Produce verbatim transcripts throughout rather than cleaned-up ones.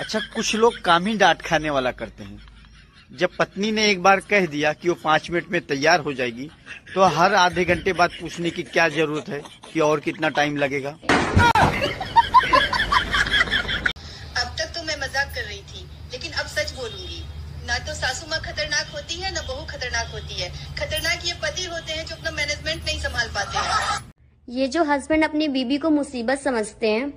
अच्छा, कुछ लोग काम ही डांट खाने वाला करते हैं। जब पत्नी ने एक बार कह दिया कि वो पाँच मिनट में तैयार हो जाएगी, तो हर आधे घंटे बाद पूछने की क्या जरूरत है कि और कितना टाइम लगेगा। अब तक तो मैं मजाक कर रही थी, लेकिन अब सच बोलूंगी। ना तो सासू माँ खतरनाक होती है, ना बहू खतरनाक होती है। खतरनाक ये पति होते हैं जो अपना मैनेजमेंट नहीं संभाल पाते हैं। ये जो हस्बैंड अपनी बीबी को मुसीबत समझते हैं,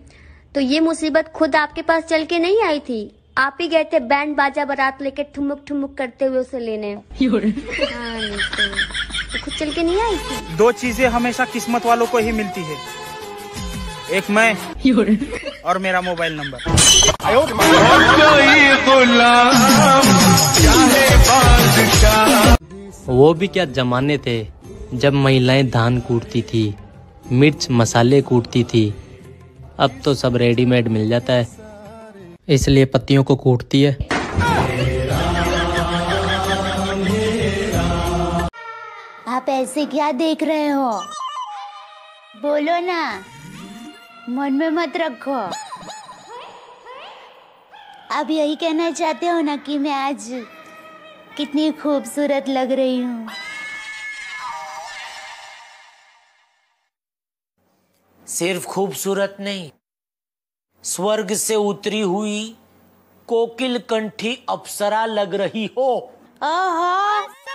तो ये मुसीबत खुद आपके पास चल के नहीं आई थी, आप ही गए थे बैंड बाजा बारात लेके ठुमुक ठुमुक करते हुए उसे लेने। तो खुद चल के नहीं आई थी। दो चीजें हमेशा किस्मत वालों को ही मिलती है, एक मैं और मेरा मोबाइल नंबर। वो भी क्या जमाने थे जब महिलाएं धान कूटती थी, मिर्च मसाले कूटती थी। अब तो सब रेडीमेड मिल जाता है, इसलिए पत्तियों को कूटती है। आप ऐसे क्या देख रहे हो? बोलो ना, मन में मत रखो। आप यही कहना चाहते हो ना कि मैं आज कितनी खूबसूरत लग रही हूँ। सिर्फ खूबसूरत नहीं, स्वर्ग से उतरी हुई कोकिल कंठी अप्सरा लग रही हो।